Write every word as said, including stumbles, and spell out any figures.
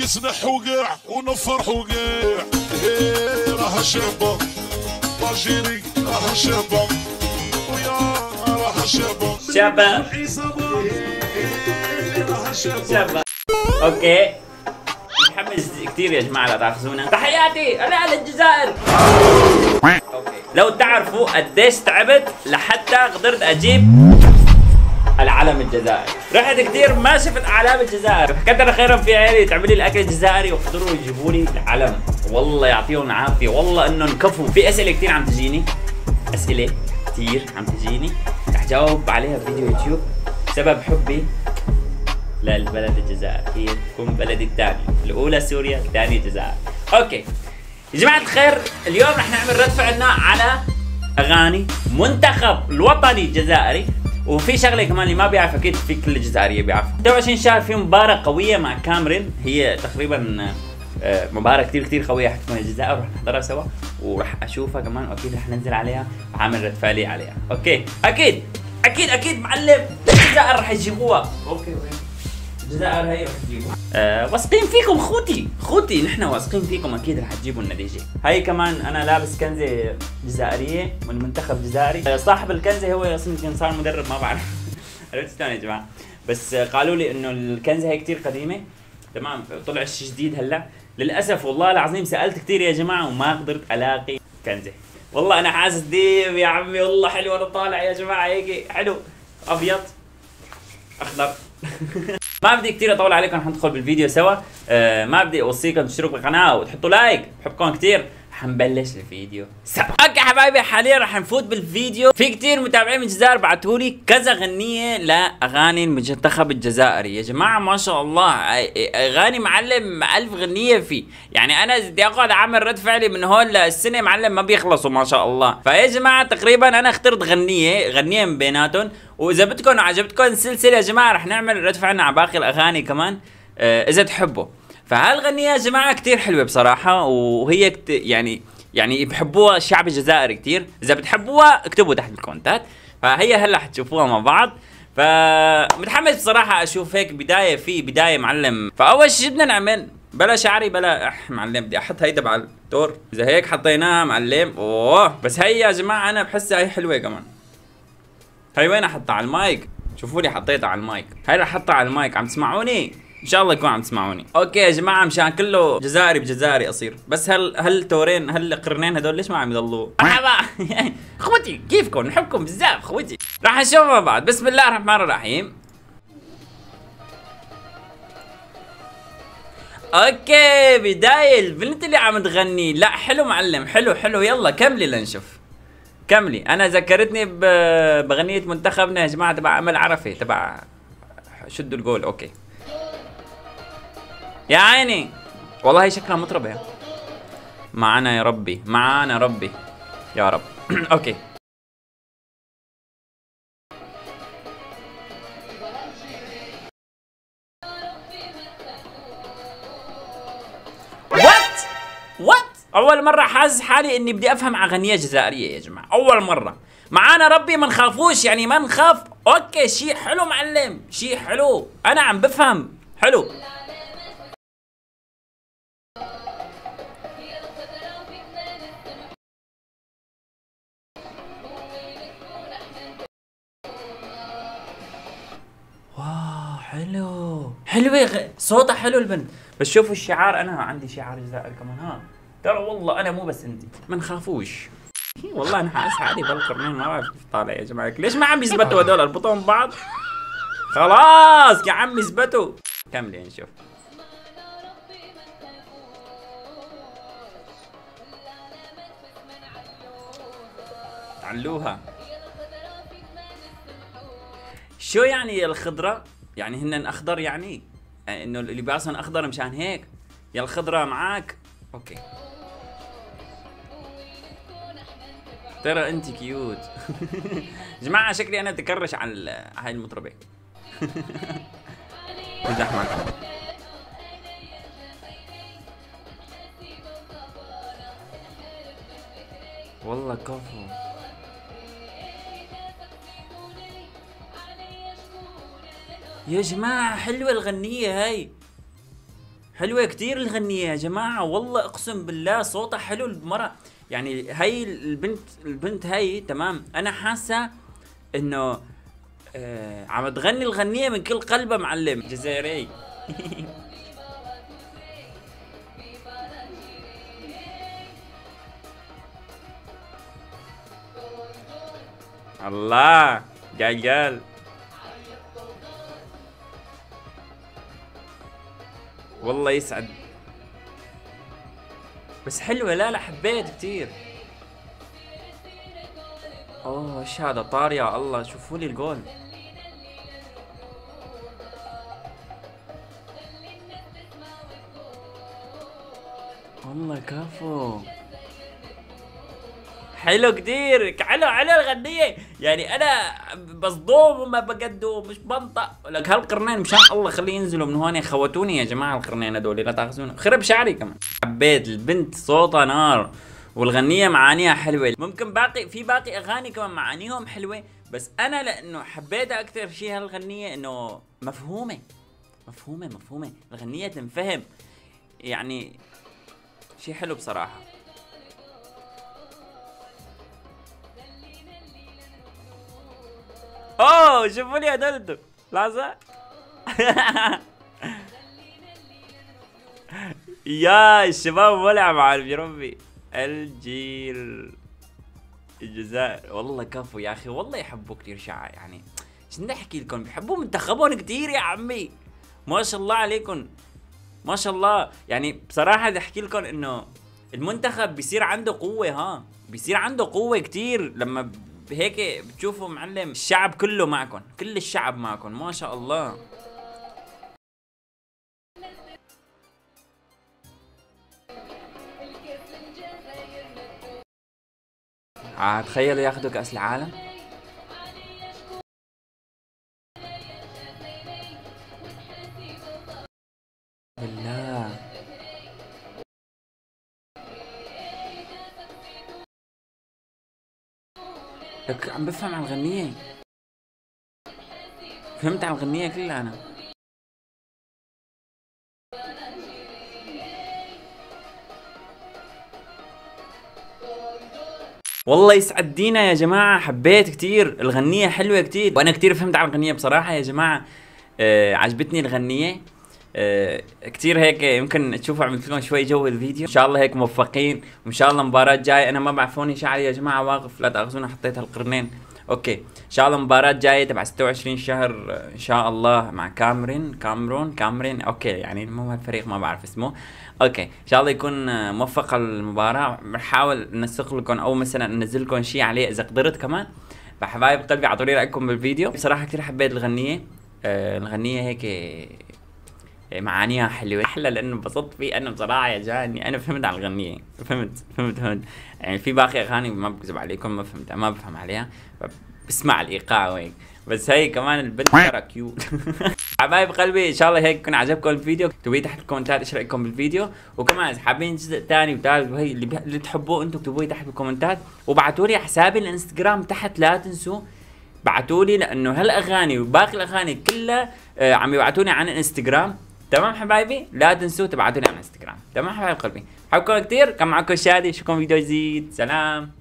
يسنح وقاع ونفرح وقاع. راها شابة الجزائري، راها شابة ويا راها شابة شابة شابة. اوكي متحمس كثير يا جماعة، لا تاخذونا. تحياتي انا على الجزائر. اوكي لو تعرفوا قديش تعبت لحتى قدرت اجيب العلم الجزائري، رحت كثير ما شفت اعلام الجزائر، كثر خيرا في عيالي تعمل لي الاكل الجزائري واحضروا ويجيبوا لي العلم، والله يعطيهم العافيه، والله انهم كفوا. في اسئله كثير عم تجيني، اسئله كثير عم تجيني رح جاوب عليها بفيديو يوتيوب بسبب حبي للبلد الجزائر، هي تكون بلدي الثانيه، الاولى سوريا، الثانيه الجزائر. اوكي يا جماعه الخير، اليوم رح نعمل رد فعلنا على اغاني منتخب الوطني الجزائري، وفي شغله كمان اللي ما بيعرف، اكيد في كل الجزائريه بيعرفها. ستة وعشرين شهر في مباراه قويه مع كاميرون، هي تقريبا مباراه كثير كثير قويه حتكون الجزائر، رح نحضرها سوا ورح اشوفها كمان، واكيد رح ننزل عليها وعامل رد فعلي عليها. اوكي اكيد اكيد اكيد معلم، الجزائر رح يجيبوها. اوكي الجزائر هي رح تجيبوها، أه واثقين فيكم خوتي خوتي، نحن واثقين فيكم، اكيد رح تجيبوا النتيجه. هاي كمان انا لابس كنزه جزائريه من منتخب جزائري، صاحب الكنزه هو يمكن صار مدرب ما بعرف، عرفت شلون يا جماعه، بس قالوا لي انه الكنزه هي كثير قديمه، تمام طلع شيء جديد هلا، للاسف والله العظيم سالت كثير يا جماعه وما قدرت الاقي كنزه، والله انا حاسس ديم يا عمي، والله حلو انا طالع يا جماعه هيك حلو، ابيض اخضر. ما بدي كثير اطول عليكم، رح ندخل بالفيديو سوا. أه ما بدي اوصيكم تشتركوا بالقناه وتحطوا لايك، بحبكم كثير، حنبلش الفيديو سوا. اوكي حبايبي، حاليا رح نفوت بالفيديو. في كثير متابعين من الجزائر بعثوا لي كذا غنيه لاغاني المنتخب الجزائري، يا جماعه ما شاء الله اغاني معلم ألف غنيه فيه، يعني انا بدي اقعد اعمل رد فعلي من هون للسنه معلم ما بيخلصوا ما شاء الله. فيا جماعه تقريبا انا اخترت غنيه غنيه من بيناتهم، واذا بدكم وعجبتكم السلسله يا جماعه رح نعمل رد فعلنا على باقي الاغاني كمان أه اذا تحبوا. فهالغنيه يا جماعه كثير حلوه بصراحه، وهي يعني يعني بحبوها الشعب الجزائري كثير، اذا بتحبوها اكتبوا تحت بالكومنتات، فهي هلا حتشوفوها مع بعض. فمتحمس بصراحه اشوف هيك بدايه في بدايه معلم. فاول شيء بدنا نعمل بلا شعري بلا اح معلم، بدي احط هيدا على الدور، اذا هيك حطيناها معلم اوه، بس هي يا جماعه انا بحسها هي حلوه كمان. هي وين احطها؟ على المايك، شوفوا لي حطيتها على المايك، هي رح احطها على المايك، عم تسمعوني؟ ان شاء الله يكون عم تسمعوني. اوكي يا جماعه مشان كله جزائري بجزائري اصير، بس هل هل تورين هل قرنين هدول ليش ما عم يضلوا؟ مرحبا اخوتي كيفكم؟ نحبكم بزاف اخوتي. راح نشوف مع بعض، بسم الله الرحمن الرحيم. اوكي بدايه البنت اللي عم تغني، لا حلو معلم حلو حلو، يلا كملي لنشوف كملي. انا ذكرتني بغنيه منتخبنا يا جماعه تبع امل عرفه تبع شدوا الجول. اوكي يا عيني والله شكلها مطربه، معنا يا ربي معنا ربي يا رب. اوكي وات وات، اول مره حاز حالي اني بدي افهم على غنيه جزائريه يا جماعه، اول مره. معانا ربي ما نخافوش، يعني ما نخاف. اوكي شيء حلو معلم شيء حلو، انا عم بفهم حلو. حلو حلوة غ... صوتها حلو البنت، بس شوفوا الشعار، انا عندي شعار جزائري كمان ها، ترى والله انا مو بس انت ما نخافوش. والله انا حاسس حالي بالقرنين ما بعرف كيف طالع يا جماعه، ليش ما عم يثبتوا هدول؟ اربطوهم ببعض خلاص يا عم يثبتوا. كملي نشوف. علوها شو يعني الخضره؟ يعني هن اخضر، يعني انه اللي لباسهم اخضر مشان هيك يا الخضره معاك. اوكي ترى انت كيوت. جماعه شكلي انا تكرش على هاي المطربه. امزح معكم. والله كفو يا جماعة، حلوة الغنية هاي حلوه كثير الغنيه يا جماعه، والله اقسم بالله صوتها حلو المرأة. يعني هاي البنت البنت هاي تمام، انا حاسه انه آه عم تغني الغنيه من كل قلبها معلم جزائري. الله قال قال والله يسعد، بس حلوه. لا لا حبيت كثير. اوه ايش هذا طار يا الله، شوفوا لي الجول. والله كفو حلو كثير، حلو حلو الغنيه. يعني انا بصدوم وما بقدو مش بنطق. لك هالقرنين مشان الله خليه ينزلوا من هون، خوتوني يا جماعه القرنين هذول، لا تاخذوني خرب شعري كمان. حبيت البنت صوتها نار، والغنيه معانيها حلوه. ممكن باقي في باقي اغاني كمان معانيهم حلوه، بس انا لانه حبيتها اكثر شيء هالغنيه انه مفهومه مفهومه مفهومه الغنيه تنفهم. يعني شيء حلو بصراحه. اوه شوفوا لي هدول لحظة. يا الشباب ولع معلم يا ربي، الجيل الجزائر والله كفو يا اخي، والله يحبوا كثير شعب. يعني شو بدي احكي لكم، بحبوا منتخبهم كثير يا عمي، ما شاء الله عليكم ما شاء الله. يعني بصراحة بدي احكي لكم انه المنتخب بيصير عنده قوة، ها بيصير عنده قوة كثير لما هيك بتشوفوا معلم. الشعب كله معكم، كل الشعب معكم ما شاء الله. عاد تخيلوا ياخذوا كأس العالم. بالله لك عم بفهم على الغنية، فهمت على الغنية كلها أنا. والله يسعد دينا يا جماعة، حبيت كتير الغنية، حلوة كتير، وأنا كتير فهمت على الغنية بصراحة يا جماعة. آه عجبتني الغنية آه كتير، هيك يمكن تشوفوا عملت لكم شوي جو الفيديو. ان شاء الله هيك موفقين، وان شاء الله مباراة جاية. انا ما بعفوني شعري يا جماعة واقف، لا تأخذونا حطيت هالقرنين. اوكي ان شاء الله مباراة جاية تبع ستة وعشرين شهر ان شاء الله مع كامرين كامرون كامرين اوكي، يعني المهم هالفريق ما بعرف اسمه. اوكي ان شاء الله يكون موفق المباراة، بنحاول ننسق لكم او مثلا ننزل لكم شيء عليه اذا قدرت. كمان فحبايب قلبي اعطوا لي رأيكم بالفيديو. بصراحة كثير حبيت الغنية، آه الغنية هيك معانيها حلوه احلى، لانه انبسطت فيه انا بصراحه يا جماعه. اني انا فهمت على الغنيه، فهمت فهمت فهمت يعني في باقي اغاني ما بكذب عليكم ما فهمتها ما بفهم عليها، بسمع الايقاع وهيك، بس هي كمان البنت ترى كيوت. حبايب قلبي ان شاء الله هيك يكون عجبكم الفيديو، اكتبوا لي تحت الكومنتات ايش رايكم بالفيديو، وكمان اذا حابين جزء ثاني وثالث وهي اللي, اللي تحبوه انتم اكتبوا لي تحت بالكومنتات، وابعتوا لي حسابي الانستغرام تحت لا تنسوا ابعتوا لي، لانه هالاغاني وباقي الاغاني كلها آه عم يبعتوني عن الانستغرام. تمام حبايبي، لا تنسوا تبعتوني على انستغرام. تمام حبايب قلبي، حبكم كثير، كان معكم شادي، اشوفكم فيديو جديد، سلام.